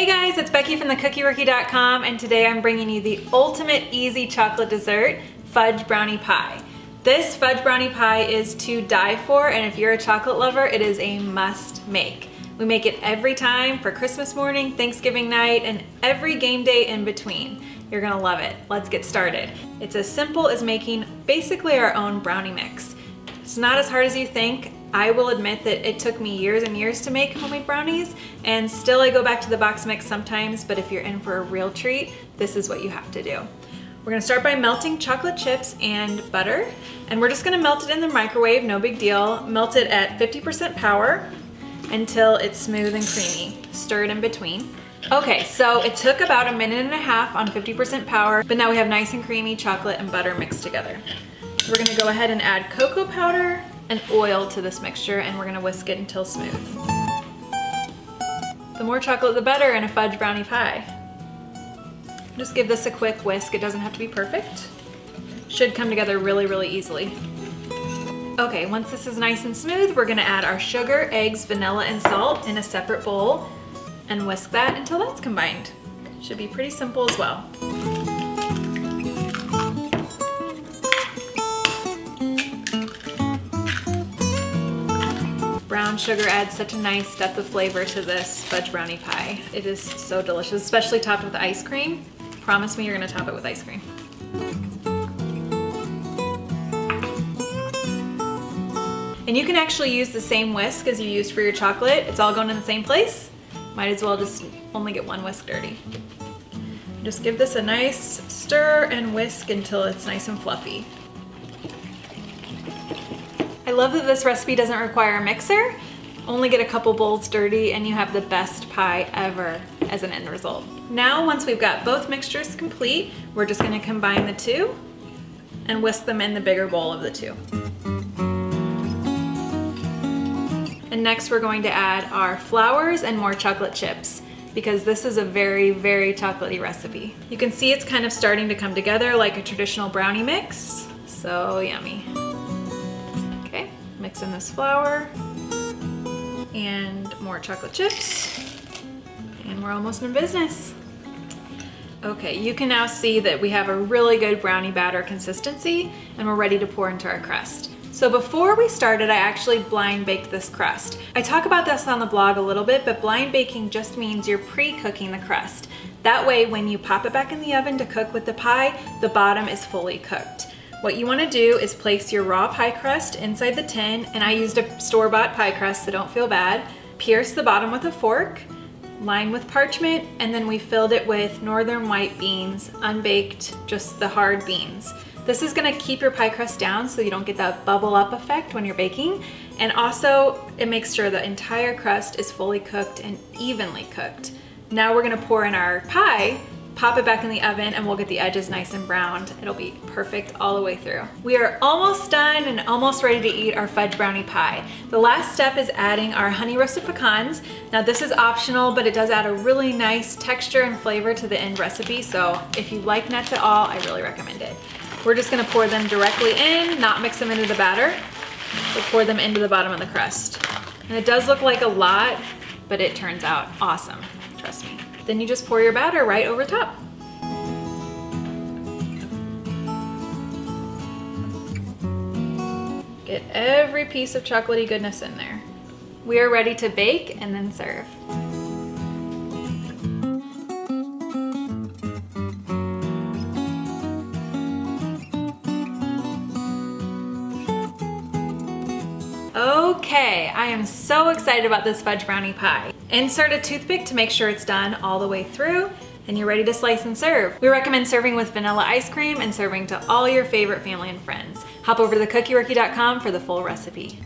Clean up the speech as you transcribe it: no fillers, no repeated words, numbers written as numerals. Hey guys, it's Becky from TheCookieRookie.com, and today I'm bringing you the ultimate easy chocolate dessert, fudge brownie pie. This fudge brownie pie is to die for, and if you're a chocolate lover, it is a must make. We make it every time for Christmas morning, Thanksgiving night, and every game day in between. You're gonna love it. Let's get started. It's as simple as making basically our own brownie mix. It's not as hard as you think. I will admit that it took me years and years to make homemade brownies, and still I go back to the box mix sometimes, but if you're in for a real treat, this is what you have to do. We're gonna start by melting chocolate chips and butter, and we're just gonna melt it in the microwave, no big deal. Melt it at 50% power until it's smooth and creamy. Stir it in between. Okay, so it took about a minute and a half on 50% power, but now we have nice and creamy chocolate and butter mixed together. We're gonna go ahead and add cocoa powder and oil to this mixture, and we're gonna whisk it until smooth. The more chocolate, the better in a fudge brownie pie. Just give this a quick whisk. It doesn't have to be perfect. Should come together really, really easily. Okay, once this is nice and smooth, we're gonna add our sugar, eggs, vanilla, and salt in a separate bowl and whisk that until that's combined. Should be pretty simple as well. Brown sugar adds such a nice depth of flavor to this fudge brownie pie. It is so delicious, especially topped with ice cream. Promise me you're gonna top it with ice cream. And you can actually use the same whisk as you used for your chocolate. It's all going in the same place. Might as well just only get one whisk dirty. Just give this a nice stir and whisk until it's nice and fluffy. I love that this recipe doesn't require a mixer. Only get a couple bowls dirty and you have the best pie ever as an end result. Now, once we've got both mixtures complete, we're just gonna combine the two and whisk them in the bigger bowl of the two. And next we're going to add our flowers and more chocolate chips, because this is a very, very chocolatey recipe. You can see it's kind of starting to come together like a traditional brownie mix. So yummy. Mix in this flour and more chocolate chips, and we're almost in business. Okay, you can now see that we have a really good brownie batter consistency, and we're ready to pour into our crust. So before we started, I actually blind baked this crust. I talk about this on the blog a little bit, but blind baking just means you're pre-cooking the crust. That way, when you pop it back in the oven to cook with the pie, the bottom is fully cooked. What you want to do is place your raw pie crust inside the tin, and I used a store-bought pie crust, so don't feel bad. Pierce the bottom with a fork, line with parchment, and then we filled it with northern white beans, unbaked, just the hard beans. This is going to keep your pie crust down so you don't get that bubble up effect when you're baking, and also it makes sure the entire crust is fully cooked and evenly cooked. Now we're going to pour in our pie, pop it back in the oven, and we'll get the edges nice and browned. It'll be perfect all the way through. We are almost done and almost ready to eat our fudge brownie pie. The last step is adding our honey roasted pecans. Now this is optional, but it does add a really nice texture and flavor to the end recipe, so if you like nuts at all, I really recommend it. We're just gonna pour them directly in, not mix them into the batter. We'll pour them into the bottom of the crust. And it does look like a lot, but it turns out awesome, trust me. Then you just pour your batter right over top. Get every piece of chocolatey goodness in there. We are ready to bake and then serve. Okay, I am so excited about this fudge brownie pie. Insert a toothpick to make sure it's done all the way through, and you're ready to slice and serve. We recommend serving with vanilla ice cream and serving to all your favorite family and friends. Hop over to thecookie-rookie.com for the full recipe.